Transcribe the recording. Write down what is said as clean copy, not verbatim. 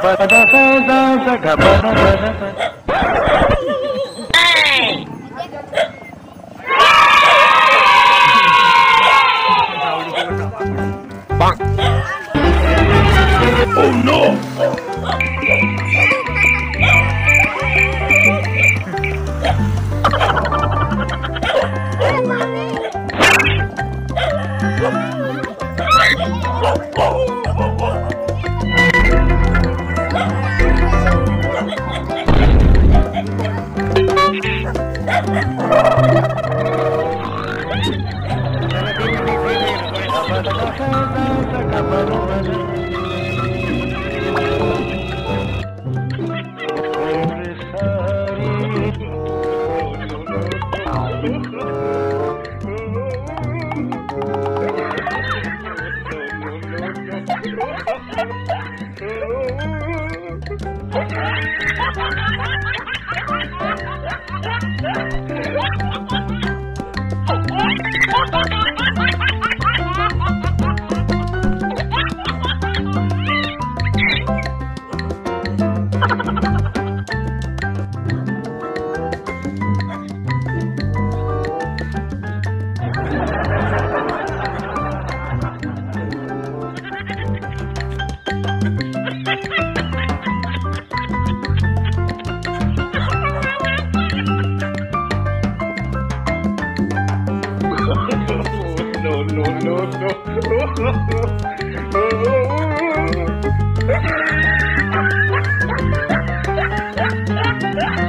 Oh no! No.